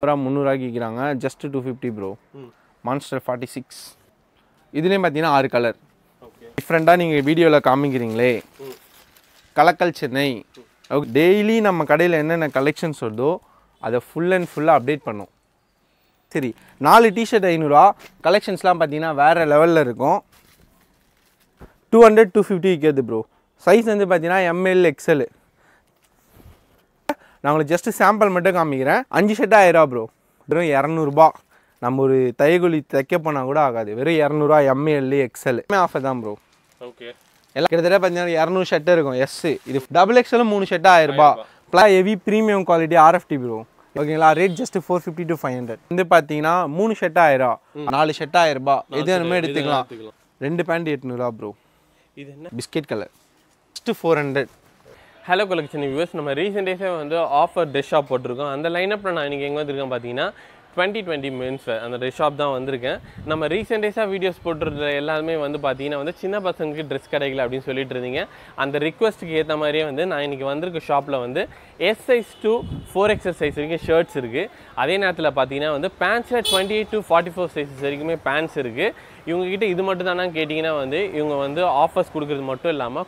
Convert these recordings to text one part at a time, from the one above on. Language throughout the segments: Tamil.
Just 250 bro. Monster 46. This is 6 color. Okay. Different video la Kalakal Chennai. Daily we have collections full and full update pannu. 4 t-shirt collections la level 200 250 bro. Size ML XL. நாங்க just sample மட்டும் காமிக்கிறேன் 5 ஷர்ட் 1000 bro வெறும் 200 ரூபாய் நம்ம ஒரு தையகுலி தைக்க போனா கூட ஆகாது வெறும் 200 ரூபாய் ML XL ஆஃபர் தான் bro ஓகே எல்லா கிட்டத்தட்ட 200 ஷர்ட் இருக்கும் S இது double XL 3 ஷர்ட் 1000 ரூபாய் ப்ளா heavy premium quality RFT bro ஓகேங்களா ரேட் just 450 to 500 இந்த பாத்தீங்கன்னா 3 ஷர்ட் 1000 4 ஷர்ட் 1000 ரூபாய் எதுனாலும் எடுத்துக்கலாம் ரெண்டு பேண்ட் 800 ரூபாய் bro இது என்ன biscuit colour just 400 Hello collection viewers, we have recent days offer dress shop. And the lineup is 2020 men's wear. And the dress shop is recent days videos dress and the request is shop S size to 4XL size shirts. Pants 28 to 44 sizes pants. If you have this offers,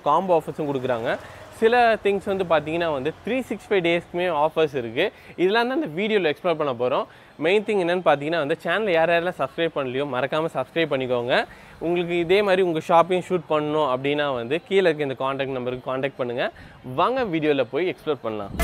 combo offers. சில things வந்து பாத்தீங்கன்னா 365 days க்குமே ஆஃபர்ஸ் இருக்கு இதெல்லாம் தான் இந்த வீடியோல எக்ஸ்ப்ளோர் பண்ண போறோம் மெயின் திங் என்னன்னு பாத்தீங்கன்னா சேனலை யாரெல்லாம் சப்ஸ்கிரைப் பண்ணலையோ மறக்காம சப்ஸ்கிரைப் பண்ணிக்கோங்க உங்களுக்கு இதே மாதிரி உங்க ஷாப்பிங் ஷூட் பண்ணனும் அப்படினா கீழ இருக்க இந்த கான்டாக்ட் நம்பருக்கு கான்டாக்ட் பண்ணுங்க வாங்க வீடியோல போய் எக்ஸ்ப்ளோர் பண்ணலாம்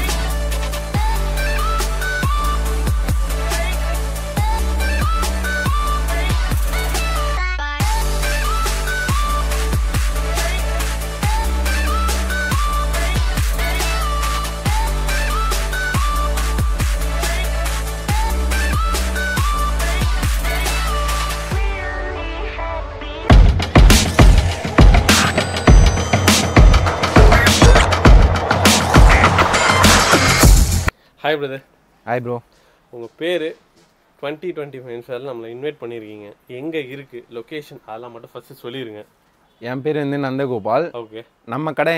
Hi brother. Hi bro. Your name 2020 Men's Wear. We invite you. Where is the location? First tell me. My name is Nandagopal. Okay. Our shop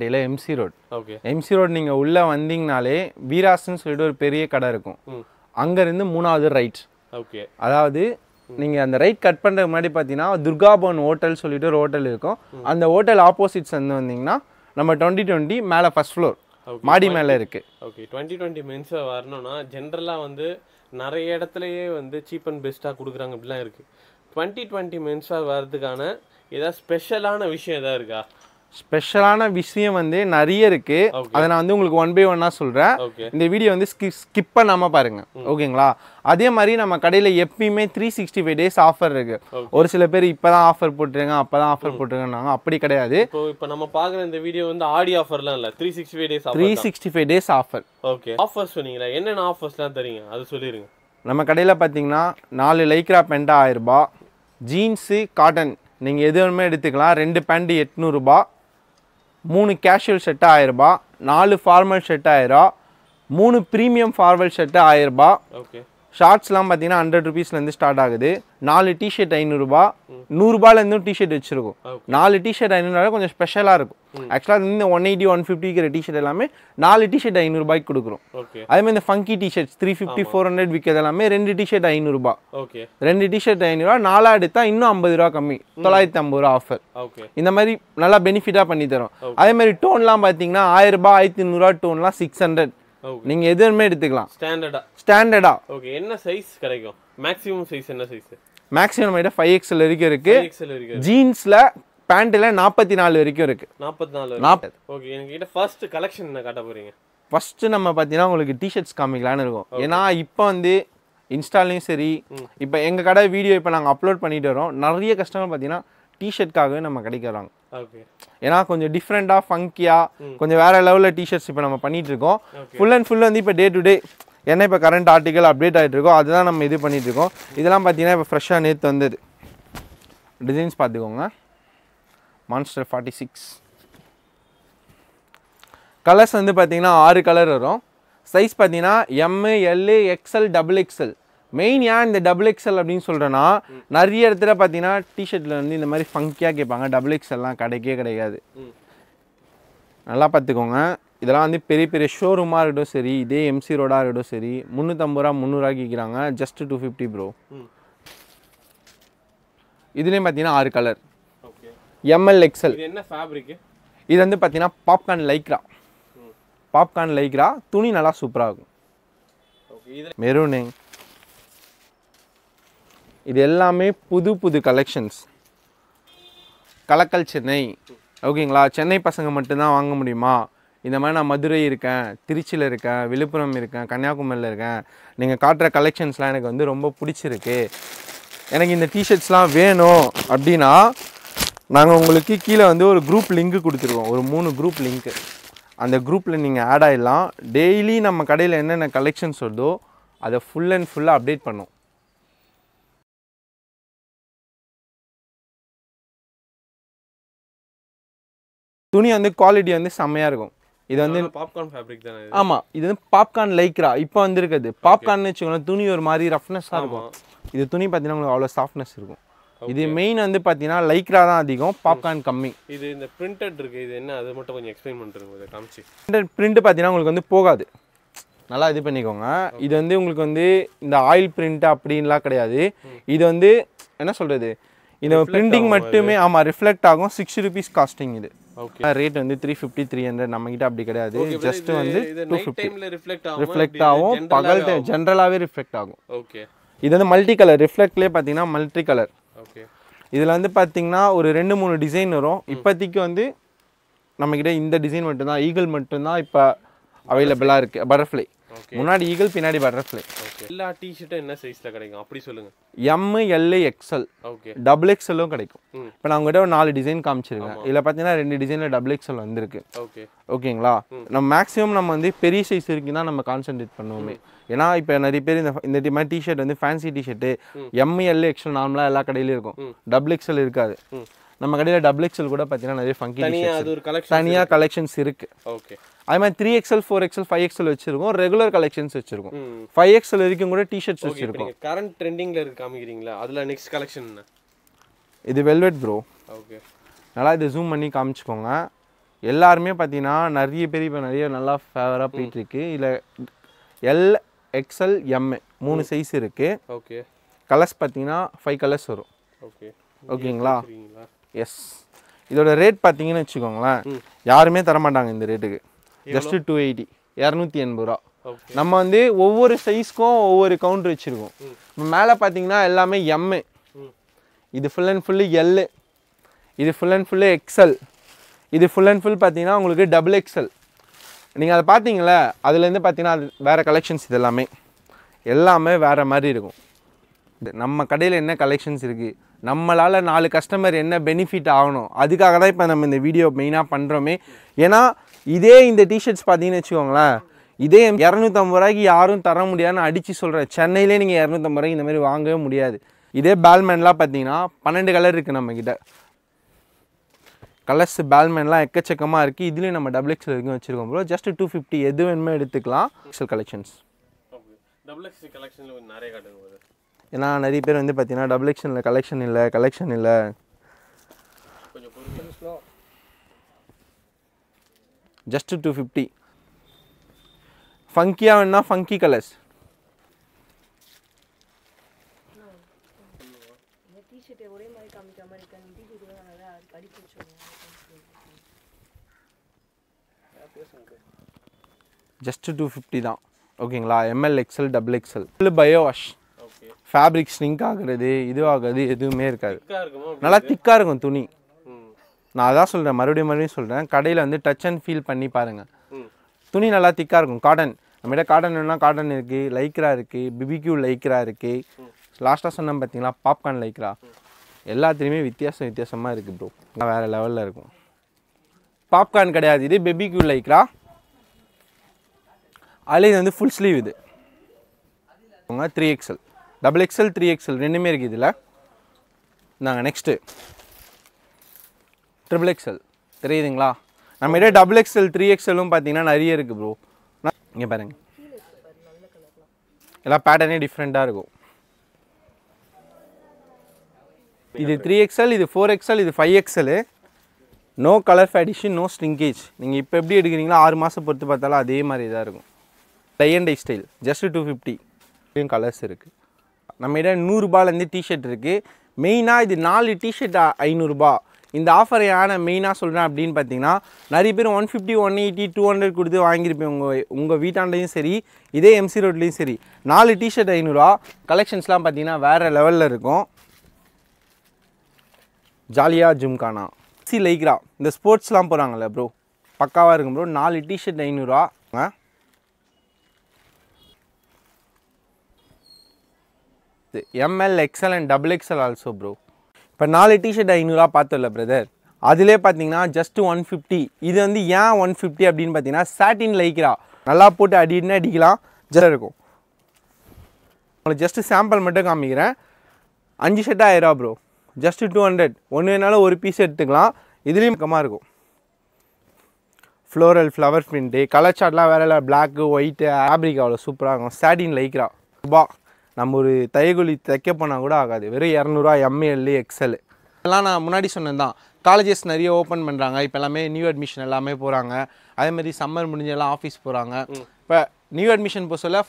is in MC Road. Okay. MC Road, you come to Veerasan Solidor Periya Kada. There is 3 right. Okay. That is, you cut the right cut, Durgabon Hotel Solidor Hotel. And the hotel opposite, we 2020 Mala first floor. Okay. Madi mela irukku okay 2020 men's varnona generally வந்து நிறைய இடத்துலயே cheap and best ஆ குடுக்குறாங்க அப்படிலாம் இருக்கு 2020 men's வரதுக்கான ஏதா ஸ்பெஷலான விஷயம் ஏதா இருக்கா ஸ்பெஷலான விஷயம் நிறைய இருக்கு அத நான் உங்களுக்கு one by one ஆ சொல்றேன் இந்த வீடியோ skip பண்ணாம பாருங்க ஓகேங்களா அதே மாதிரி நம்ம கடையில எப்பவுமே 365 days ஆஃபர் இருக்கு ஒரு சில பேர் இப்பதான் ஆஃபர் போட்டுறீங்க அப்பதான் ஆஃபர் போட்டுறீங்கனாங்க அப்படி கிடையாது இப்போ நம்ம பாக்குற இந்த வீடியோ ஆடி ஆஃபர்லாம் இல்ல 365 days offer 365 days offer okay offers சொன்னீங்களா என்னென்ன ஆஃபர்ஸ்லாம் தரீங்க அது சொல்லிருங்க நம்ம கடையில பாத்தீங்கன்னா 4 லைக்ரா பேண்ட் 1000 ரூபாய் ஜீன்ஸ் காட்டன் நீங்க எதுவுமே எடுத்துக்கலாம் ரெண்டு பேண்ட் 800 ரூபாய் 3 casual shirt 1000 ரூபாய் 4 formal shirt 1000 ரூபாய் 3 premium formal shirt 1000 ரூபாய் ஓகே Shorts லாம் பாத்தீங்கன்னா 100 rupees ல இருந்து ஸ்டார்ட் ஆகுது 4 டி-ஷர்ட் 500 ரூபாய் 100 ரூபாயில இருந்து டி-ஷர்ட் வெச்சிருக்கோம் 4 டி-ஷர்ட் 500 ரூபாய் கொஞ்சம் ஸ்பெஷலா இருக்கும் एक्चुअली இந்த 180 150 கிர டி-ஷர்ட் எல்லாமே 4 டி-ஷர்ட் 500 ரூபாய்க்கு கொடுக்கிறோம் ஓகே அதே மாதிரி இந்த ஃபங்கி டி-ஷர்ட்ஸ் 350 400 விக்கிறது எல்லாமே 2 டி-ஷர்ட் 500 ரூபாய் ஓகே 2 டி-ஷர்ட் 500 ரூபாய் 4 எடுத்தா இன்னும் 50 ரூபாய் கம்மி 950 ரூபாய் ஆஃபர் ஓகே இந்த மாதிரி நல்லா பெனிஃபிட்டா பண்ணி தரோம் அதே மாதிரி டோன்லாம் பாத்தீங்கன்னா 1000 ரூபாய் 1500 ரூபாய் டோன்லாம் 600 நீங்க எதுமே எடுத்துக்கலாம் ஸ்டாண்டர்டா ஸ்டாண்டர்டா ஓகே என்ன சைஸ் கிடைக்கும் மேக்ஸिमम சைஸ் என்ன சைஸ் மேக்ஸिमम ஐட 5XL வரைக்கும் இருக்கு 5XL வரைக்கும் ஜீன்ஸ்ல பேண்ட்ல 44 வரைக்கும் இருக்கு 44 ஓகே எனக்கு கிட்ட ஃபர்ஸ்ட் கலெக்ஷன் என்ன காட்ட போறீங்க ஃபர்ஸ்ட் நம்ம பாத்தீனா உங்களுக்கு டி-ஷர்ட்ஸ் காமிக்கலாம்னு இருக்கும் ஏனா இப்போ இன்ஸ்டாலயும் சரி இப்போ எங்க கடை வீடியோ இப்போ நாங்க அப்லோட் பண்ணிட்டு வரோம் நிறைய கஸ்டமர் பாத்தீனா டி-ஷர்ட்காகவே நம்ம கடைக்குறாங்க Okay. Because it's different, funky, level t-shirts Full and full day to day. Current article update That's fresh and Designs Monster 46. Colors 6 color Size M, L, XL, XXL. Main yarn the double XL அப்படினு சொல்றேனா நிறைய இடத்துல பாத்தீனா டி-ஷர்ட்ல இந்த மாதிரி ஃபங்கியா கேட்பாங்க double XL எல்லாம் கிடைக்கவே கிடையாது நல்லா பாத்துக்கோங்க இதெல்லாம் வந்து பெரிய பெரிய ஷோரூமாக இருக்கட்டும் சரி இதே எம்சி ரோடாக இருக்கட்டும் சரி 350 ரூபா 300 ரூபா கேட்குறாங்க ஜஸ்ட் 250 ப்ரோ. இதுலேயும் பார்த்தீங்கன்னா 6 கலர். Okay M L XL. இது என்ன ஃபேப்ரிக்? இது வந்து பார்த்தீங்கன்னா பாப்கார்ன் லைக்ரா. பாப்கார்ன் லைக்ரா துணி நல்லா சூப்பராக இருக்கும். ஓகே இது மெரூனே. இது எல்லாமே புது புது கலெக்ஷன்ஸ் கலக்கல் சென்னை. ஓகேங்களா, சென்னை பசங்க மட்டும்தான் வாங்க முடியுமா? இந்த மாதிரி நான் மதுரை இருக்கேன், திருச்சியில் இருக்கேன், விழுப்புரம் இருக்கேன், கன்னியாகுமரியில் இருக்கேன், நீங்கள் காட்டுற கலெக்ஷன்ஸ்லாம் எனக்கு வந்து ரொம்ப பிடிச்சிருக்கு, எனக்கு இந்த டிஷர்ட்ஸ்லாம் வேணும் அப்படின்னா நாங்கள் உங்களுக்கு கீழே வந்து ஒரு குரூப் லிங்க்கு கொடுத்துருவோம். ஒரு 3 குரூப் லிங்க்கு. அந்த குரூப்பில் நீங்கள் ஆட் ஆகிடலாம். டெய்லி நம்ம கடையில் என்னென்ன கலெக்ஷன்ஸ் வருதோ அதை ஃபுல் அண்ட் ஃபுல்லாக அப்டேட் பண்ணுவோம். துணி வந்து குவாலிட்டி வந்து செம்மையாக இருக்கும். இது வந்து பாப்கார்ன் ஃபேப்ரிக் தானே? ஆமாம், இது வந்து பாப்கார்ன் லைக்ரா இப்போ வந்துருக்குது. பாப்கார்ன்னு வச்சுக்கோங்களேன், துணி ஒரு மாதிரி ரஃப்னஸ்ஸாக இருக்கும். இது துணி பார்த்தீங்கன்னா உங்களுக்கு அவ்வளோ சாஃப்ட்னஸ் இருக்கும். இது மெயின் வந்து பார்த்தீங்கன்னா லைக்ரா தான் அதிகம், பாப்கார்ன் கம்மி. இது இந்த பிரிண்டட் இருக்குது, இது என்ன அது மட்டும் கொஞ்சம் எக்ஸ்பிளைன் பண்ணுறேன் காமிச்சு. பிரிண்ட் பார்த்தீங்கன்னா உங்களுக்கு வந்து போகாது, நல்லா இது பண்ணிக்கோங்க. இது வந்து உங்களுக்கு வந்து இந்த ஆயில் பிரிண்ட் அப்படின்லாம் கிடையாது. இது வந்து என்ன சொல்கிறது, இந்த பிரிண்டிங் மட்டுமே. ஆமாம், ரிஃப்ளெக்ட் ஆகும். 6 ரூபீஸ் காஸ்டிங். இது ரேட் வந்து 350 300. நம்ம கிட்ட அப்படி கிடையாது. ஜஸ்ட் வந்து 250 ரிஃப்ளெக்ட் ஆகும். பகல் டைம் ஜென்ரலாகவே ரிஃப்ளெக்ட் ஆகும். ஓகே, இது வந்து மல்டி கலர். ரிஃப்ளெக்ட்லேயே பார்த்தீங்கன்னா மல்டி கலர். ஓகே, இதில் வந்து பார்த்தீங்கன்னா ஒரு 2-3 டிசைன் வரும். இப்போதைக்கு வந்து நம்மக்கிட்ட இந்த டிசைன் மட்டும்தான், ஈகிள் மட்டும்தான் இப்போ அவைலபிளாக இருக்குது. பட்டர்ஃப்ளை முன்னாடி ஈகிள், பின்னாடி பட்டர்ஃப்ளை. எல்லா டிஷர்ட்டும் என்ன சைஸில் கிடைக்கும் அப்படி சொல்லுங்கள்? ML XL. ஓகே, XXLலும் கிடைக்கும். இப்போ நான் உங்கள்கிட்ட ஒரு 4 டிசைன் காமிச்சிருக்கேன். இதில் பார்த்தீங்கன்னா 2 டிசைனில் XXL வந்துருக்கு. ஓகே, ஓகேங்களா. நம்ம மேக்ஸிமம் நம்ம வந்து பெரிய சைஸ் இருக்குன்னா நம்ம கான்சென்ட்ரேட் பண்ணுவோமே. ஏன்னா இப்போ நிறைய பேர் இந்த மாதிரி டிஷர்ட் வந்து ஃபேன்சி டிஷர்ட்டு ML XL நார்மலாக எல்லா கடையிலும் இருக்கும். XXL இருக்காது. நம்ம கடையில் XXL கூட பார்த்தீங்கன்னா நிறைய ஃபங்கி டிஷர்ட்ஸ் தனியாக கலெக்ஷன்ஸ் இருக்குது. ஓகே, அதே மாதிரி 3XL 4XL 5XL வச்சுருக்கோம். ரெகுலர் கலெக்ஷன்ஸ் வச்சுருக்கோம். 5XL வரைக்கும் கூட டிஷர்ட்ஸ் வச்சுருக்கோம். கரண்ட் ட்ரெண்டிங்கில் இருக்குது காமிக்கிறீங்களா? அதில் நெக்ஸ்ட் கலெக்ஷன் என்ன? இது வெல்வெட் ப்ரோ. ஓகே, நல்லா இது ஜூம் பண்ணி காமிச்சிக்கோங்க. எல்லாருமே பார்த்தீங்கன்னா நிறைய பேர் இப்போ நிறைய நல்லா ஃபேவராக போயிட்டுருக்கு. இதில் L XL M 3 சைஸ் இருக்குது. ஓகே, கலர்ஸ் பார்த்தீங்கன்னா 5 கலர்ஸ் வரும். ஓகே, ஓகேங்களா. எஸ், இதோட ரேட் பார்த்தீங்கன்னு வச்சுக்கோங்களேன், யாருமே தரமாட்டாங்க இந்த ரேட்டுக்கு. ஜஸ்ட் 280, 280 ரூபா. நம்ம வந்து ஒவ்வொரு சைஸ்க்கும் ஒவ்வொரு கவுண்டர் வச்சுருக்கோம். இப்போ மேலே பார்த்தீங்கன்னா எல்லாமே எம்மு. இது ஃபுல் அண்ட் ஃபுல்லு எல்லு. இது ஃபுல் அண்ட் ஃபுல்லு எக்ஸல். இது ஃபுல் அண்ட் ஃபுல் பார்த்தீங்கன்னா உங்களுக்கு XXL. நீங்கள் அதை பார்த்தீங்களே, அதுலேருந்து பார்த்தீங்கன்னா அது வேறு கலெக்ஷன்ஸ். இது எல்லாமே வேறு மாதிரி இருக்கும். நம்ம கடையில் என்ன கலெக்ஷன்ஸ் இருக்குது, நம்மளால் 4 கஸ்டமர் என்ன பெனிஃபிட் ஆகணும், அதுக்காக தான் இப்போ நம்ம இந்த வீடியோ மெயினாக பண்ணுறோமே. ஏன்னா இதே இந்த டிஷர்ட்ஸ் பார்த்தீங்கன்னு வச்சுக்கோங்களேன், இதே 250 ரூபாய்க்கு யாரும் தர முடியாதுன்னு அடித்து சொல்கிறேன். சென்னையிலே நீங்கள் 250 ரூபாய்க்கு இந்த மாதிரி வாங்கவே முடியாது. இதே பேல்மேன்லாம் பார்த்தீங்கன்னா 12 கலர் இருக்குது நம்மக்கிட்ட. கலர்ஸ் பேல்மேன்லாம் எக்கச்சக்கமாக இருக்குது. இதுலேயும் நம்ம XXL வரைக்கும் வச்சுருக்கோம் ப்ரோ. ஜஸ்ட் 250, எது வேணுமே எடுத்துக்கலாம். XXL கலெக்ஷன்ஸ் நிறைய கலெக்ஷன். ஏன்னா நிறைய பேர் வந்து பார்த்தீங்கன்னா XXL கலெக்ஷன் இல்லை. ஜஸ்ட் 250. ஃபங்கியாக வேணுன்னா ஃபங்கி கலர்ஸ். ஜஸ்ட் 250 தான். ஓகேங்களா. ML XL XXL. Biowash fabric shrink ஆகுறது இதுவாகிறது எதுவுமே இருக்காது. நல்லா திக்காக இருக்கும் துணி. நான் அதான் சொல்கிறேன், மறுபடியும் சொல்கிறேன், கடையில் வந்து டச் அண்ட் ஃபீல் பண்ணி பாருங்கள். துணி நல்லா திக்காக இருக்கும். காட்டன் நம்மகிட்ட காட்டன் வேணும்னா காட்டன் இருக்குது, லைக்ரா இருக்குது, BBQ லைக்ரா இருக்குது. லாஸ்ட்டாக சொன்ன பார்த்தீங்களா பாப்கார்ன் லைக்ரா. எல்லாத்துலேயுமே வித்தியாசமாக இருக்குது ப்ரோ. வேறு லெவலில் இருக்கும். பாப்கார்ன் கிடையாது, இது BBQ லைக்ரா. அதில் இது வந்து ஃபுல் ஸ்லீவ். இது 3XL. XXL 3XL ரெண்டுமே இருக்குது. இதில் நாங்கள் நெக்ஸ்ட்டு XXL தெரியுதுங்களா. நம்ம கிட்ட XXL 3XLலும் பார்த்தீங்கன்னா நிறைய இருக்குது ப்ரோ. இங்கே பாருங்கள், எல்லா பேட்டர்னே டிஃப்ரெண்ட்டாக இருக்கும். இது 3XL, இது 4XL, இது 5XL. No color faddition, no shrinkage. You can see the dye and dye style. Just 250. There are colors. We have 100 t-shirt. Main is 4 t-shirt 500. In the offer, main is 150, 180, 200. This is MC Road. 4 t-shirt 500. Collections are various levels. Jalia Jumkana. Lycra. The sports lamp bro. Pakkawa irukum bro. 4 t-shirt 500. ML, XL and XXL also bro. But 4 t-shirt 500 paathala brother. Adile pathina just 150. This is 150 abdin pathina satin lycra. Nalla potu adidna adikala jara irukum. Just sample mattum kaamikiren. 5 set aira bro. Just 200. One enala one piece eduthikalam. Idhilum kama irukum. Floral flower print, color chart la vera black, white, fabric avlo super ah irukum. Satin lycra. Ba நம்முரு தயகுலி தைக்க போனா கூட ஆகாது வெறும் 200 ML XL எல்லாம் நான் முன்னாடி சொன்னேன்தான் காலேजेस நிறைய ஓபன் பண்றாங்க இப்போ எல்லாமே நியூ அட்மிஷன் எல்லாமே போறாங்க அதே மாதிரி சம்மர் முடிஞ்சலாம் ஆபீஸ் போறாங்க இப்போ நியூ அட்மிஷன் போசல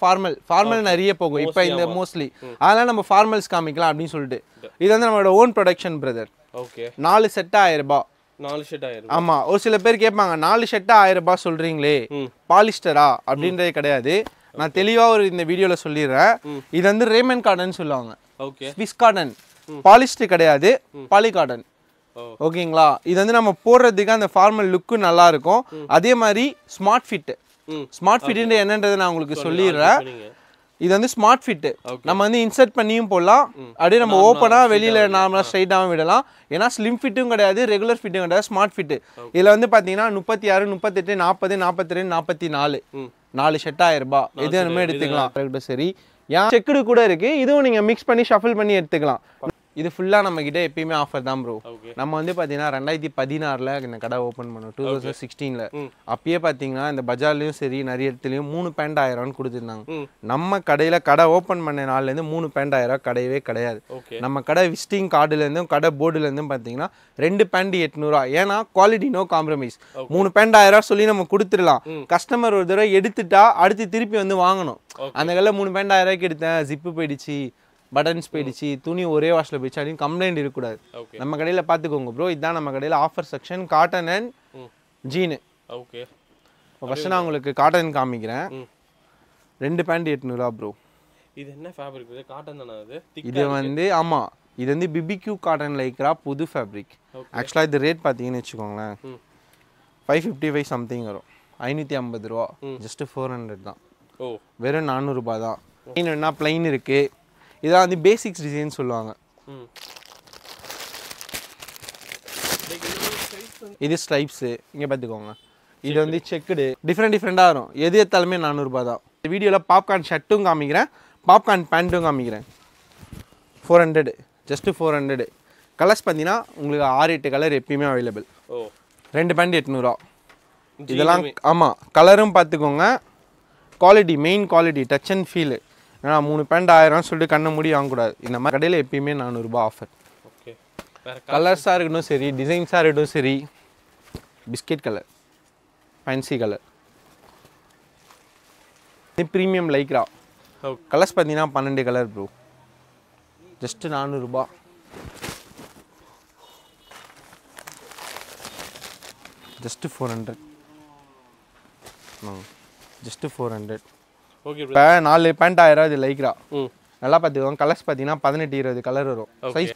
ஃபார்மல் நிறைய போகும் இப்போ இந்த मोस्टली அதனால நம்ம ஃபார்மல்ஸ் காமிக்கலாம் அப்படி சொல்லிட்டு இது வந்து நம்மளோட own production brother okay 4 set 1000 ரூபாய் 4 செட் 1000 ரூபாய் ஆமா ஒரு சில பேர் கேட்பாங்க 4 செட் 1000 ரூபாய் சொல்றீங்களே பாலிஸ்டரா அப்படின்றே கிடையாது நான் தெளிவா ஒரு இந்த வீடியோல சொல்லிறேன் இது வந்து ரேமன் கார்டன் சொல்லுவாங்க ஓகே ஸ்விஸ் கார்டன் பாலிஸ்டர் கிடையாது பாலி கார்டன் ஓகேங்களா இது வந்து நம்ம போடுறதுக்கு அந்த ஃபார்மல் லுக் நல்லா இருக்கும் அதே மாதிரி ஸ்மார்ட் ஃபிட் என்னன்றது நான் உங்களுக்கு சொல்லிறேன் இது வந்து ஸ்மார்ட் ஃபிட் நம்ம வந்து இன்சர்ட் பண்ணியும் போடலாம் அப்படியே நம்ம ஓபனா வெளியில நார்மலா ஸ்ட்ரைட்டாவே விடலாம் ஏனா ஸ்லிம் ஃபிட்டும் கிடையாது ரெகுலர் ஃபிட்டும் கிடையாது ஸ்மார்ட் ஃபிட் இதல வந்து பாத்தீங்கன்னா 36 38 40 42 44 4 செட் 1000 ரூபாய் எதுமே எடுத்துக்கலாம் கரெக்ட்டா சரி யா செக்டு கூட இருக்கு இதுவும் நீங்க mix பண்ணி ஷஃபிள் பண்ணி எடுத்துக்கலாம் இது ஃபுல்லா நம்ம கிட்ட எப்பவுமே ஆஃபர் தான் bro நம்ம வந்து பாத்தீங்கன்னா 2016 ல இந்த கடை ஓபன் பண்ணோம் 2016 ல அப்பவே பாத்தீங்கன்னா இந்த பஜார்லயும் சரி நிறைய இடத்துலயும் 3 பேண்ட் 1000 ரூபாய் கொடுத்திருந்தாங்க நம்ம கடையில கடை ஓபன் பண்ண நாள்ல இருந்து 3 பேண்ட் 1000 ரூபாய் கடையவே கிடையாது நம்ம கடை விசிட்டிங் கார்டுல இருந்து கடை போர்டுல இருந்து பாத்தீங்கன்னா 2 பேண்ட் 800 ரூபாய் ஏனா குவாலிட்டி நோ காம்ப்ரமைஸ் 3 பேண்ட் 1000 ரூபாய் சொல்லி நம்ம கொடுத்துறலாம் கஸ்டமர் ஒரு தடவை எடுத்துட்டா அடுத்து திருப்பி வந்து வாங்கணும் அந்த கல்ல 3 பேண்ட் 1000 ரூபாய்க்கு எடுத்தேன் ஜிப் போயிடுச்சு Buttons pedichi, Tuni Ore Washla Bichani, complained Irkuda. Namakadela Patagongo, bro, Idana Makadela offer section, cotton and jean. Okay. Vashanang cotton kamigra. Rendepandate Nura, bro. Idena fabric, the cotton another. Idevande Ama. Iden the BBQ cotton like rap, Pudu fabric. Actually, the rate Patin Chugongla 555 something or Ainitiambadro, just 400. Oh, where a Nanurubada. In a plain reke. This is the basics design. This is stripes. This is checked. Different. This is the video. Popcorn shirt. Popcorn pant. 400. Just 400. Colors are available. Oh. Rent band 800. Color quality. Main quality. Touch and feel. I am going to go to offer. Okay. Colors are no series, designs are no series. Biscuit color, fancy color. Premium lycra. Okay. Colors are 12 color, bro. Just 400 rupees. Just 400. No. Just 400. Okay, bro. I have 4 lycra. The colors are 18 color. Size.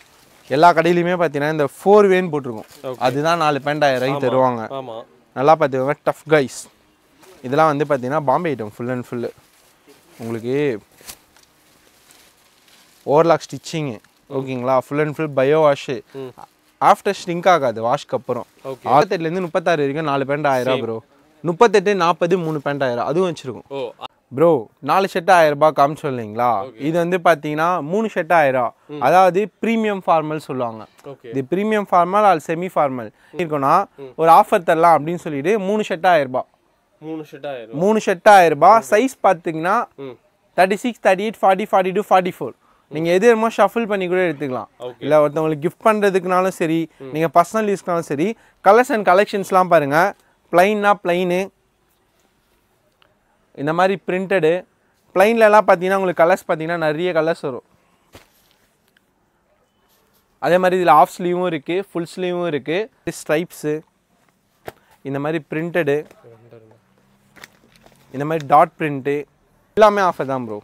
எல்லா கடையிலயுமே பாத்தீனா இந்த 4 vein போட்டுருக்கும். அதுதான் 4 1000 தருவாங்க. ஆமா. நல்லா பாத்துங்க tough guys. இதெல்லாம் வந்து பாத்தீனா Bombay item full and full. உங்களுக்கு overlock stitching. ஓகேங்களா? Full and full bio wash. After shrink ஆகாது வாஷ்க்கு அப்புறம். 38 ல இருந்து 36 வரைக்கும் 4 1000 bro. 38 40 3 1000 அது வந்துருக்கும். ஓ Bro, 4 set 1000 ba kam sollingla. Idu vandu pathina 3 set 1000. Adhavadhu premium formal solluvanga. The premium formal or semi formal. Irukona or offer tharala appdin solide 3 set 1000 ba. 3 set 1000 ba size pathina 36, 38, 40, 42, 44. நீங்க எது வேணுமோ ஷஃபில் பண்ணி கூட எடுத்துக்கலாம் இல்ல ஒருத்தங்களுக்கு gift பண்றதுக்குனாலும் சரி நீங்க पर्सनल யூஸ்க்குனாலும் சரி கலர்ஸ் அண்ட் கலெக்ஷன்ஸ்லாம் பாருங்க ப்ளைனா ப்ளைன் இந்த மாதிரி பிரிண்டட் ப்ளைன்ல எல்லாம் பாத்தீங்கன்னா உங்களுக்கு கலர்ஸ் பாத்தீங்கன்னா நிறைய கலர்ஸ் வரும் அதே மாதிரி இதுல half sleeveவும் இருக்கு full sleeveவும் இருக்கு stripes இந்த மாதிரி பிரிண்டட் இந்த மாதிரி டாட் print எல்லாமே ஆஃபர் தான் bro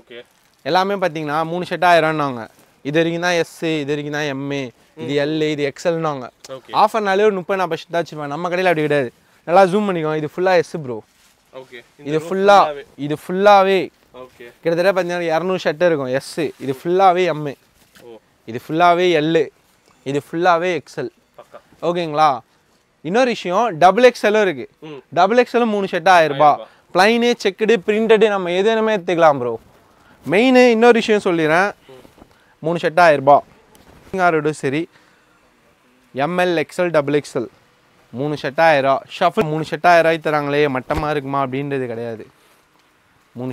ஓகே எல்லாமே பாத்தீங்கன்னா 3 செட் ஆயிரம்னாங்க இதுவரைக்கும் தான் S இதுவரைக்கும் தான் M இது L இது XL னாங்க ஆஃபர்னாலே 30% தாச்சுமா நம்ம கடையில அப்படி கிடையாது நல்லா ஜூம் பண்ணிக்கோ இது ஃபுல்லா S bro ஓகே இது ஃபுல்லாவே ஓகே கிட்டத்தட்ட பாத்தீங்கன்னா 200 செட் இருக்கும் S இது ஃபுல்லாவே M இது ஃபுல்லாவே L இது ஃபுல்லாவே XL ஓகேங்களா இன்னொரு விஷயம் டபுள் XL இருக்கு டபுள் XL 3 செட் ஆயிரபா Plain, checked, printed, we have to bro. Main is another issue. I will tell you, 3 sets are $1. ML, XL, XXL. 3 sets are Shuffle, 3 sets are $1. 3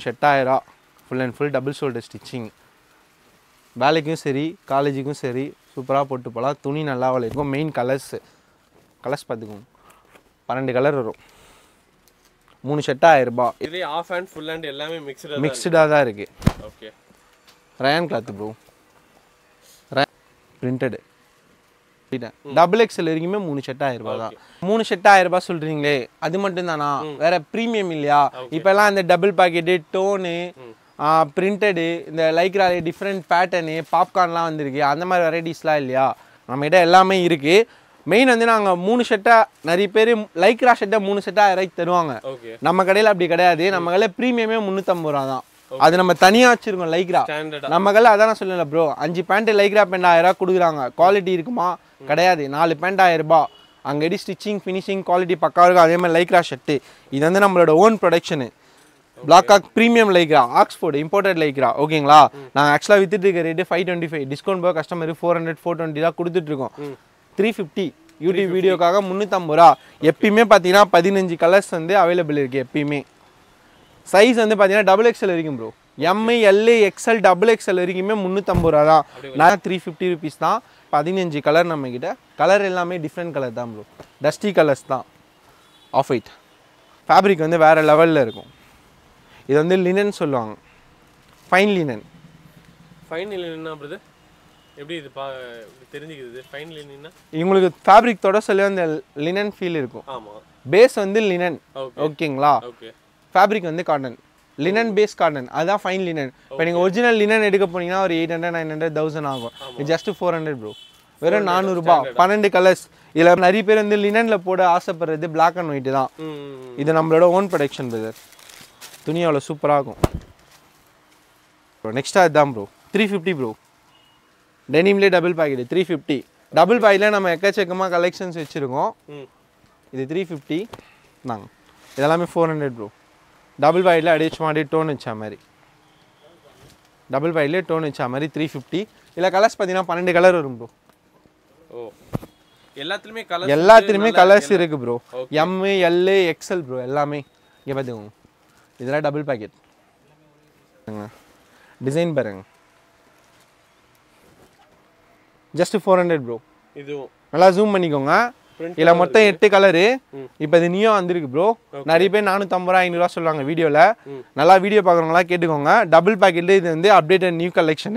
sets are Full and full double shoulder stitching. Ballet, college, super pot, tuni, main colors. Colors are 12 colors. 3 set $1000 இதுல half and full and எல்லாமே மிக்ஸ்டா தான் இருக்கு okay rayon cloth bro printed double XL வரைக்கும் 3 செட் $1000 தான் 3 செட் $1000 சொல்றீங்களே அது மட்டும் தானா வேற பிரீமியம் இல்லையா இப்போ எல்லாம் அந்த டபுள் பாக்கெட் டோன் printed இந்த லைக்ரால டிஃபரண்ட் பேட்டர்ன் பாப்கார்ன்லாம் வந்திருக்கு அந்த மாதிரி வெரைட்டிஸ்லாம் இல்லையா நம்மகிட்ட எல்லாமே இருக்கு Main and then I'm moon shutter, Nariperi, like rash at the moon set. I write the wrong. Namakadela Bigada, Namagala premium Munutamurana. Adanamatania Chirma Ligra, Namagala Adana Sola Bro, Anjipante Ligra and Ira Kuduranga, quality Rikuma, Kadayadi, Nalipanda Irba, Angedi stitching, finishing quality Pakarga, them a Ligra Shate. Either the number of own production. Blackhawk premium Ligra, Oxford, imported Ligra, okay. La, actually with the rate 525, discount per customer 400, 420. 350 YouTube video kaga 350 எப்பமே பாத்தீனா 15 கலர்ஸ் வந்து अवेलेबल இருக்கு எப்பமே சைஸ் வந்து பாத்தீனா டபுள் எக்ஸ்எல் வரைக்கும் bro M L XL double XL வரைக்கும் 350 தான் நான் 350 ரூபீஸ் தான் 15 கலர் நம்ம கிட்ட கலர் எல்லாமே டிஃபரண்ட் கலர் தான் bro டஸ்டி கலர்ஸ் தான் ஆஃப் white ஃபேப்ரிக் வந்து வேற லெவல்ல இருக்கும் இது வந்து linen சொல்வாங்க ஃபைன் linen னா brother எப்படி இது தெரிஞ்சிக்குது ஃபைன் லினனா உங்களுக்கு ஃபேப்ரிக் தோட சொல்ல அந்த லினன் ஃபீல் இருக்கும் ஆமா பேஸ் வந்து லினன் ஓகேங்களா ஓகே ஃபேப்ரிக் வந்து காட்டன் லினன் பேஸ் காட்டன் அதான் ஃபைன் லினன் இப்போ நீங்க ஒரிஜினல் லினன் எடுக்க போனீங்கன்னா ஒரு 800 900 1000 ஆகும் இது ஜஸ்ட் 400 bro வெறும் 400 ரூபாய் 12 கலர்ஸ் இதுல நிறைய பேர் வந்து லினன்ல போட ஆசைப்படுறது black and white தான் இது நம்மளோட ஓன் ப்ரொடக்ஷன் பிரதர் துணியால சூப்பரா இருக்கும் bro நெக்ஸ்ட் அதான் bro 350 bro Denim le double packet 350. Double packet la nama ekachekama collections vechirukom. Idu 350 nang. Idellame 400 bro. Double packet la adich maadi tone vecha mari. Double packet la tone vecha mari 350. Illa colors pathina 12 color varum bro. Oh. Ellathilme colors irukku bro. M, L, XL bro ellame. Inga pathunga. Idella double packet. Design parunga. Just 400 bro. Idu. Nalla zoom panikonga. Ila mottham 8 color. Ipo idu niyo andirukku bro. Nariya pe 450 500 sollanga video la. Nalla video paakravanga kettukonga. Double packet la idu vende updated new collection.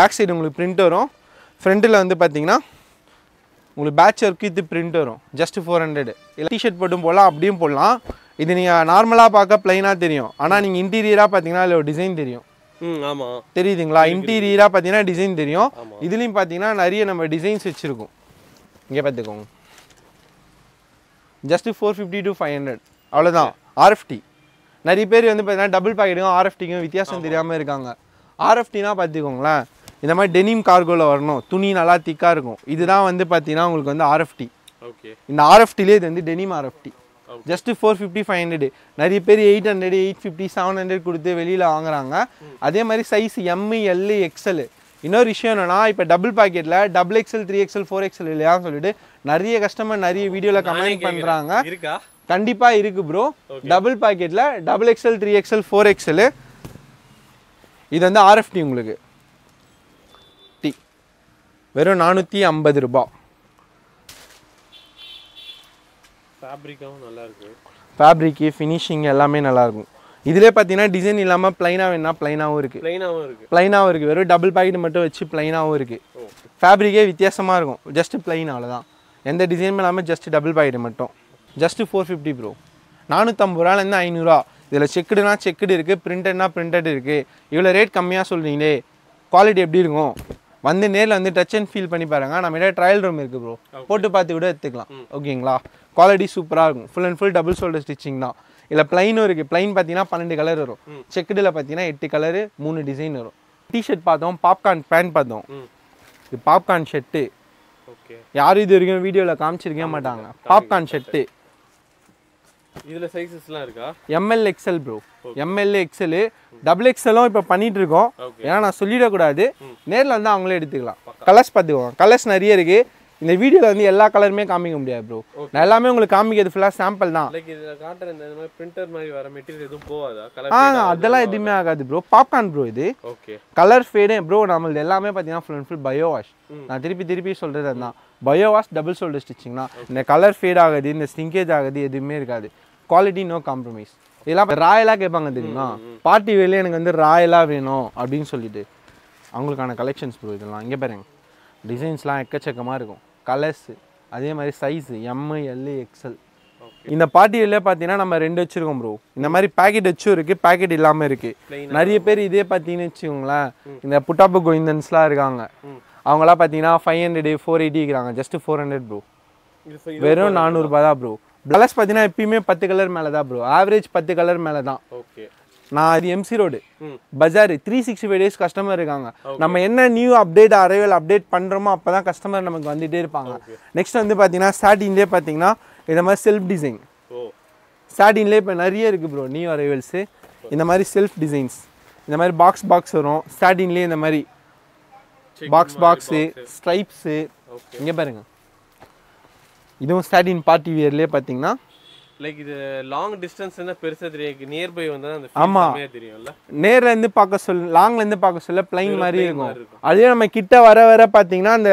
Back side ungalku print varum. Front la vende pathina ungalku batch work idu print varum. Just 400. Ila t-shirt podum polam abdiyum podalam. Idu neenga normala paaka plain ah theriyum. Ana neenga interior ah pathina illa design theriyum. ஆமா தெரியுதுங்களா இன்டீரியரா பாத்தீனா டிசைன் தெரியும் இதுலயும் பாத்தீனா நிறைய நம்ம டிசைன்ஸ் வெச்சிருக்கோம் இங்க பாத்துக்கோங்க just 450 to 500 அவ்வளவுதான் RFT நிறைய பேர் வந்து பாத்தீனா டபுள் பாக்கெட்க்கும் RFTக்கும் வித்தியாசம் தெரியாம இருக்காங்க RFTனா பாத்துக்கோங்களா இந்த மாதிரி டெனிம் கார்கோல வரணும் துணி நல்லா திக்கா இருக்கும் இதுதான் வந்து பாத்தீனா உங்களுக்கு வந்து RFT ஓகே இந்த RFT ல இது வந்து டெனிம் RFT Just 450 500 நிறைய பேர் 800 850 700 கொடுத்து வெளியில வாங்குறாங்க அதே மாதிரி சைஸ் M L XL இன்னொரு விஷயம் என்னன்னா இப்ப டபுள் பாக்கெட்ல டபுள் XL 3XL 4XL இல்லையான்னு சொல்லிட்டு நிறைய கஸ்டமர் நிறைய வீடியோல கமெண்ட் பண்றாங்க இருக்கா கண்டிப்பா இருக்கு bro டபுள் பாக்கெட்ல டபுள் XL 3XL 4XL இது வந்து RFT உங்களுக்கு வெறும் 450 ரூபாய். ஃபேப்ரிக்காவும் நல்லா இருக்கு. ஃபேப்ரிக் ஃபினிஷிங் எல்லாமே நல்லா இருக்கும். இதுல பாத்தீனா டிசைன் இல்லாம ப்ளைனா வேணா ப்ளைனாவும் இருக்கு. வெறும் டபுள் பாக்கெட் மட்டும் வச்சு ப்ளைனாவும் இருக்கு. ஃபேப்ரிக்கே வித்தியாசமா இருக்கும். ஜஸ்ட் ப்ளைன் அவ்வளவுதான். எந்த டிசைனும் இல்லாம ஜஸ்ட் டபுள் பாக்கெட் மட்டும். Just 450 bro. 450 ரூபாயில இருந்து 500 ரூபாய். இதல செக்குடுனா செக்குடு இருக்கு, பிரிண்டட்னா பிரிண்டட் இருக்கு. இவ்ளோ ரேட் கம்மியா சொல்றீங்களே, குவாலிட்டி எப்படி இருக்கும்? வந்து நேர்ல வந்து டச் அண்ட் ஃபீல் பண்ணி பாருங்க. நம்மட ட்ரையல் ரூம் இருக்கு bro. போட்டு பார்த்து கூட எடுத்துக்கலாம். ஓகேங்களா? குவாலிட்டி சூப்பரா இருக்கும். Full and full double shoulder stitching தான். இல்ல ப்ளைனும் இருக்கு. ப்ளைன் பாத்தீங்கன்னா 12 கலர் வரும். செக்குடுல பாத்தீங்கன்னா 8 கலர், 3 டிசைன் வரும். டி-ஷர்ட் பார்த்தோம், பாப்கார்ன் பேண்ட் பார்த்தோம். இது பாப்கார்ன் ஷர்ட். ஓகே. யார் இது வரைக்கும் வீடியோல காமிச்சிருக்கவே மாட்டாங்க. Popcorn shirt. இதுல சைஸஸ்லாம் இருக்கா? ML XL bro. ML XL, double XL லாம் இப்ப பண்ணிட்டு இருக்கோம். ஏனா நான் சொல்லிட கூடாது. நேர்ல வந்து அவங்களே எடுத்துக்கலாம். கலர்ஸ் பாத்துக்கோங்க. கலர்ஸ் நிறைய இருக்கு. இந்த வீடியோல வந்து எல்லா கலருமே காமிக்க முடியாது bro. நான் எல்லாமே உங்களுக்கு காமிக்கிறது ஃபுல்லா சாம்பிள் தான். லைக் இதுல காட்டற இந்த மாதிரி பிரிண்டர் மாதிரி வர மெட்டீரியல் எதுவும் போவாதா? கலர் அதெல்லாம் எதுமே ஆகாது bro. பாப்கார்ன் bro இது. ஓகே. Colour fade bro. நம்ம எல்லாமே பாத்தீங்கன்னா full and full bio wash. நான் திருப்பி சொல்றது அதான். பயோ வாஷ் டபுள் ஷோல்டர் ஸ்டிச்சிங்னா இந்த கலர் ஃபேட் ஆகாது, இந்த ஸ்டிங்கேஜ் ஆகாது, எதுமே இருக்காது. Quality no compromise. இதெல்லாம் ராயலாக கேட்பாங்க தெரியுமா? பார்ட்டி வேலையே எனக்கு வந்து ராயலாக வேணும் அப்படின்னு சொல்லிட்டு அவங்களுக்கான கலெக்ஷன்ஸ் ப்ரோ. இதெல்லாம் இங்கே பாருங்க, டிசைன்ஸ்லாம் எக்கச்சக்கமாக இருக்கும். கலர்ஸு அதே மாதிரி சைஸு ML XL. இந்த பார்ட்டி வேலையே பார்த்தீங்கன்னா நம்ம 2 வச்சுருக்கோம் ப்ரோ. இந்த மாதிரி பேக்கெட் வச்சும் இருக்குது, பேக்கெட் இல்லாமல் இருக்குது. நிறைய பேர் இதே பார்த்தீங்கன்னு வச்சுக்கோங்களேன், இந்த புட்டாப்பு கோயிந்தன்ஸ்லாம் இருக்காங்க, அவங்களாம் பார்த்தீங்கன்னா 500 480 இருக்கிறாங்க. Just 400 bro. வெறும் 400 ரூபா தான் ப்ரோ. பிளஸ் பார்த்தீங்கன்னா எப்பயுமே 10 கலர் மேலே தான் ப்ரோ. ஆவரேஜ் 10 கலர் மேலே தான். ஓகே. நான் அது எம்சி ரோடு பஜாரு 365 டேஸ் கஸ்டமர் இருக்காங்க. நம்ம என்ன நியூ அப்டேட் அரைவல் அப்டேட் பண்ணுறோமோ அப்போ தான் கஸ்டமர் நமக்கு வந்துகிட்டே இருப்பாங்க. நெக்ஸ்ட் வந்து பார்த்தீங்கன்னா ஸ்டார்டிங்லேயே பார்த்தீங்கன்னா இந்த மாதிரி செல்ஃப் டிசைன் ஸ்டார்டிங்லேயே இப்போ நிறைய இருக்குது ப்ரோ. நியூ அரைவல்ஸு இந்த மாதிரி செல்ஃப் டிசைன்ஸ், இந்த மாதிரி பாக்ஸ் வரும். ஸ்டார்டிங்லேயே இந்த மாதிரி பாக்ஸு ஸ்ட்ரைப்ஸு இங்கே பாருங்க. இதுவும் ஸ்டார்டிங் பார்ட்டி வியர்லயே பாத்தீங்கன்னா லைக் இது லாங் டிஸ்டன்ஸ்னா பெருசா தெரியாது, நியர் பை வந்தா அந்த ஃபீல் அப்படியே தெரியும்ல. நேர்ல இருந்து பார்க்க சொல்ல லாங்ல இருந்து பார்க்க சொல்ல ப்ளைன் மாதிரி இருக்கும். அதே நம்ம கிட்ட வர பாத்தீங்கன்னா அந்த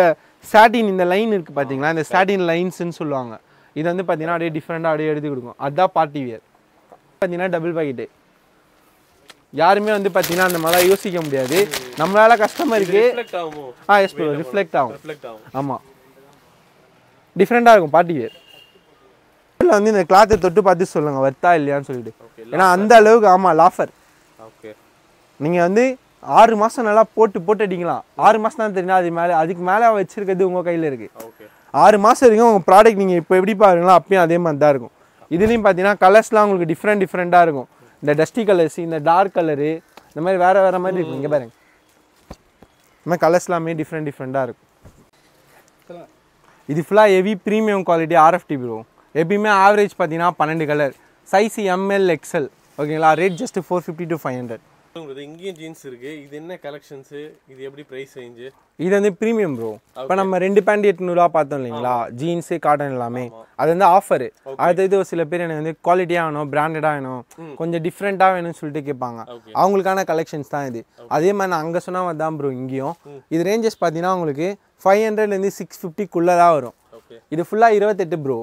ஸ்டார்டிங் இந்த லைன் இருக்கு பாத்தீங்களா, இந்த ஸ்டார்டிங் லைன்ஸ்னு சொல்லுவாங்க. இது வந்து பாத்தீங்கன்னா அப்படியே டிஃபரெண்டா அப்படியே எடுத்து கொடுக்கும். அதான் பார்ட்டி வியர். பாத்தீங்கன்னா டபுள் பாக்கெட் யாருமே வந்து பாத்தீங்கன்னா அந்த மாதிரி யோசிக்க முடியாது. நம்மளால கஸ்டமருக்கு ரிஃப்ளெக்ட் ஆகும். எஸ் ப்ரோ, ரிஃப்ளெக்ட் ஆகும். ஆமா, டிஃப்ரெண்டாக இருக்கும் பார்ட்டி வேர். இதில் வந்து இந்த கிளாத்தை தொட்டு பார்த்து சொல்லுங்கள் வர்த்தா இல்லையான்னு சொல்லிட்டு. ஏன்னா அந்த அளவுக்கு ஆமாம் லாஃபர். ஓகே. நீங்கள் வந்து 6 மாதம் நல்லா போட்டு அடிக்கலாம். 6 மாதம் தான் தெரியும். அதுக்கு மேலே வச்சுருக்கிறது உங்கள் கையில் இருக்குது. ஓகே. 6 மாதம் வரைக்கும் உங்கள் ப்ராடக்ட் நீங்கள் இப்போ எப்படி பாருங்களா அப்பயும் அதே மாதிரி தான் இருக்கும். இதுலேயும் பார்த்தீங்கன்னா கலர்ஸ்லாம் உங்களுக்கு டிஃப்ரெண்டாக இருக்கும். இந்த டஸ்டி கலர்ஸ், இந்த டார்க் கலரு, இந்த மாதிரி வேறு மாதிரி இருக்கும். இங்கே பாருங்க, இந்த மாதிரி கலர்ஸ்லாமே டிஃப்ரெண்டாக இருக்கும். இது ஃபுல்லாக heavy premium quality RFT bro. எப்பயுமே ஆவரேஜ் பார்த்தீங்கன்னா 12 கலர், சைஸ் ML XL. ஓகேங்களா? Rate just 450 to 500. இங்கேயும் ஜீன்ஸ் இருக்குது. இது என்ன கலெக்ஷன்ஸு? இது எப்படி ப்ரைஸ் ரேஞ்சு? இது வந்து ப்ரீமியம் ப்ரோ. இப்போ நம்ம 2 பேண்ட் 800 ரூபா பார்த்தோம் இல்லைங்களா, ஜீன்ஸு காட்டன் எல்லாமே. அது வந்து ஆஃபரு. அடுத்தது ஒரு சில பேர் எனக்கு வந்து குவாலிட்டியாக வேணும், பிராண்டடாக வேணும், கொஞ்சம் டிஃப்ரெண்ட்டாக வேணும்னு சொல்லிட்டு கேட்பாங்க. அவங்களுக்கான கலெக்ஷன்ஸ் தான் இது. அதே மாதிரி நான் அங்கே சொன்னால் தான் ப்ரோ இங்கேயும். இது ரேஞ்சஸ் பார்த்தீங்கன்னா உங்களுக்கு 500 to 650 தான் வரும். இது ஃபுல்லாக 28 ப்ரோ.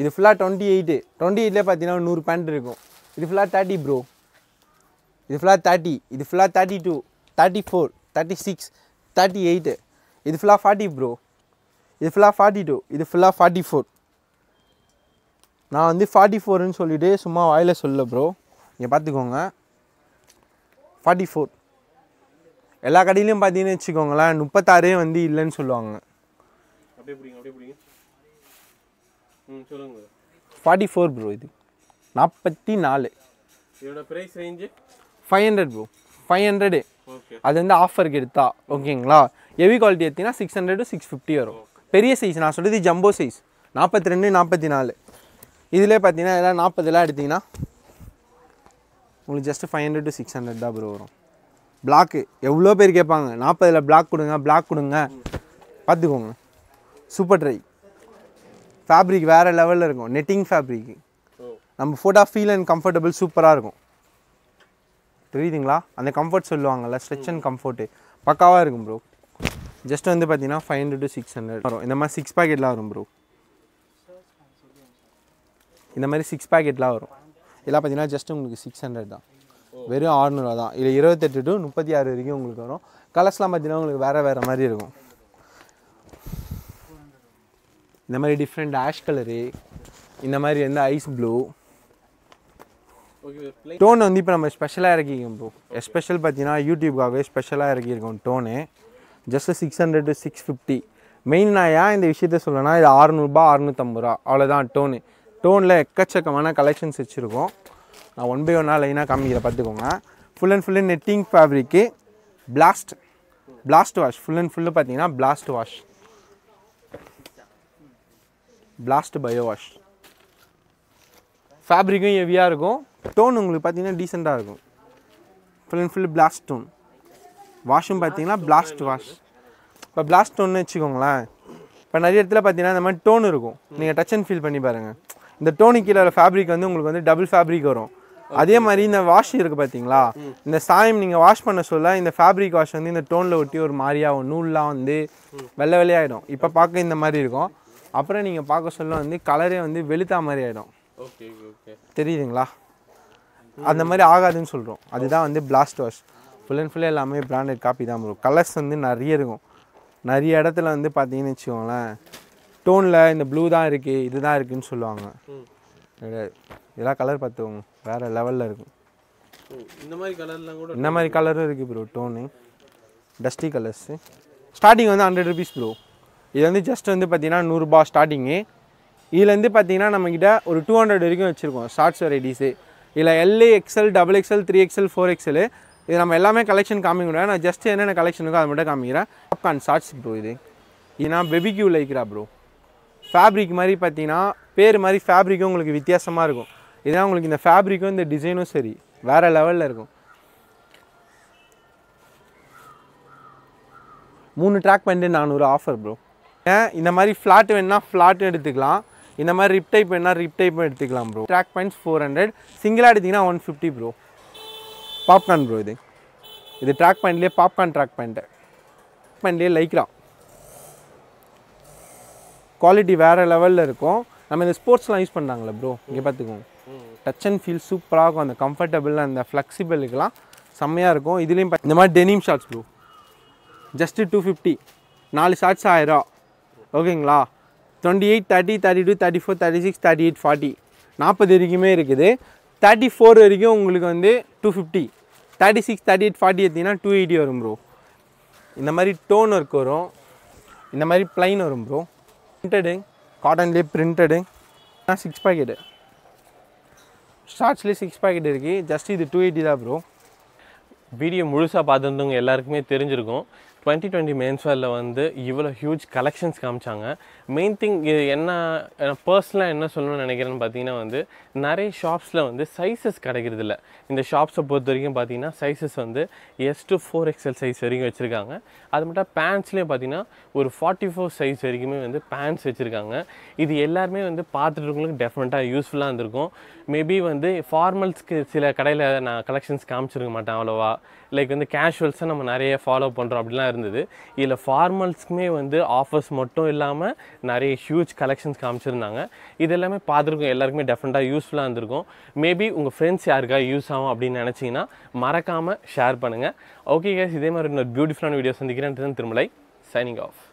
இது ஃபுல்லாக 28. 28லேயே பார்த்தீங்கன்னா 100 பேண்ட் இருக்கும். இது ஃபுல்லாக 30 ப்ரோ. இது ஃபுல்லாக 30. இது ஃபுல்லாக 32, 34, 36, 38. இது ஃபுல்லாக 40 ப்ரோ. இது ஃபுல்லாக 42. இது ஃபுல்லாக 44. நான் வந்து 44ன்னு சொல்லிவிட்டு சும்மா வாயில் சொல்ல ப்ரோ. இங்கே பார்த்துக்கோங்க 44. எல்லா கடையிலையும் பார்த்தீங்கன்னு வச்சுக்கோங்களேன் 36 வந்து இல்லைன்னு சொல்லுவாங்க. 44 ப்ரோ. இது 44. இதோட ப்ரைஸ் ரேஞ்சு 500 ப்ரோ. 500. அது வந்து ஆஃபருக்கு எடுத்தா. ஓகேங்களா? ஹெவி குவாலிட்டி எடுத்தீங்கன்னா 600 to 650 வரும். பெரிய சைஸ் நான் சொல்கிறது ஜம்போ சைஸ் 42, 44. இதில் பார்த்தீங்கன்னா எல்லாம் 40லாம் எடுத்திங்கன்னா உங்களுக்கு ஜஸ்ட்டு 500 to 600 தான் ப்ரோ வரும். பிளாக்கு எவ்வளோ பேர் கேட்பாங்க, 40ல் பிளாக் கொடுங்க. பார்த்துக்கோங்க சூப்பர் ட்ரை ஃபேப்ரிக் வேறு லெவலில் இருக்கும். நெட்டிங் ஃபேப்ரிக்கு நம்ம ஃபோட்டோ ஃபீல் அண்ட் கம்ஃபர்டபுள் சூப்பராக இருக்கும். தெரியுதுங்களா? அந்த கம்ஃபர்ட் சொல்லுவாங்கள்ல, ஸ்ட்ரெச் அண்ட் கம்ஃபர்ட்டு பக்காவாக இருக்கும் bro. Just on the patina, 500 to 600. In 6 packet larum bro. In 6 packet larum. Ila patina just 600 da. Very ordinary da. Ila 28 to 36 irikku ungalku varum. Colors la patina ungalku vera mari irukum. In different ash color. In ice blue. Okay, tone on the special bro. Okay. Special patina YouTube ga special tone. Just 600 to 650. Main na ya in the issue the solana is 600 to 650. All that tone. Tone le ekkachakamana collections irukum. Na one by one line a kamira pattukonga. Full and full netting fabric, blast wash. Full and full patina blast wash. Blast bio wash. Fabric is heavy. Tone is decent. Full and full blast tone. Wash is blast wash. But blast tone is not. But if you tone, you can touch and feel. The tone is fabric, double fabric. That's the wash. If you wash the fabric, wash the tone is null. Then you can see the color is velita. Okay, okay. That's the blast wash. Full and full is branded copy. Colors are rare. Tone is blue, this is the color. This color is dusty colors. Starting on 100 rupees bro. This is just 100 bar starting. This is 200 starts ready. This is LA, XL, XXL, 3XL, 4XL. This is collection coming. I just a collection. Popcorn starts bro. This is baby Q like bro. Fabric mari patina, pair mari fabric ungalku vithiyasama irukum. Idha ungalku indha fabric indha design seri vera level la irukum. 3 track pende 400 offer bro. இந்த மாதிரி flat வேணா flat எடுத்துக்கலாம், இந்த மாதிரி rip type வேணா rip type எடுத்துக்கலாம் bro. Track points 400, single எடுத்தீங்கன்னா 150 bro. Popcorn bro இது track pointலயே popcorn track point. Pointலயே லைக்ரா. Quality வேற லெவல்ல இருக்கும். நம்ம இந்த ஸ்போர்ட்ஸ்லாம் யூஸ் பண்றாங்கல bro. இங்க பாத்துக்கோங்க. Touch and feel சூப்பரா இருக்கும், அந்த comfortable அந்த flexible க்குலாம் செமையா இருக்கும். இதுலயும் இந்த மாதிரி denim shorts bro. Just 250. 4 shorts Aayira. Okay, 28, 30, 32, 34, 36, 38, 40. 40 34 250. 36, 38, 40 280 varum bro. Indha mari tone work varum. Indha mari plain varum bro. Printed cotton le printed. 6 packet. Shorts le 6 packet irukku. Just idu 280 da bro. Video mulusa paadundunga ellarkume therinjirukum. 2020 menswear la vandu ivlo huge collections kaamchaanga. Main thing enna personally enna solanu nenaikiren pathina vandu nare shops la vandu sizes kadagiradilla. Inda shops potharaikum pathina sizes vandu S to 4XL size varaikum vechirukanga. Adu matta pants la pathina or 44 size varaikum vandu pants vechirukanga. Idu ellarume vandu paathirukku definitely useful ah irundirukum. Maybe vandu formals ku sila kadaila na collections kaamchirukka matta avlova like vandu casuals ah nam nare follow pandrom abdilla. This formals வந்து offers மட்டும் இல்லாம நிறைய huge collections காமிச்சிருந்தாங்க. இதெல்லாம் பாத்துறவங்க எல்லாருக்குமே definitely யூஸ்ஃபுல்லா இருந்திருக்கும். Maybe உங்க friends யாருக்கா யூஸ் ஆகும் அப்படி நினைச்சீனா மறக்காம ஷேர் பண்ணுங்க. Okay guys, இதே மாதிரி இன்னொரு பியூட்டிஃபுல்லான வீடியோ சந்திக்கிறேன். திரும்ப லை signing off.